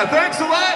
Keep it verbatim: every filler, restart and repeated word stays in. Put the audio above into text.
Yeah, thanks a lot.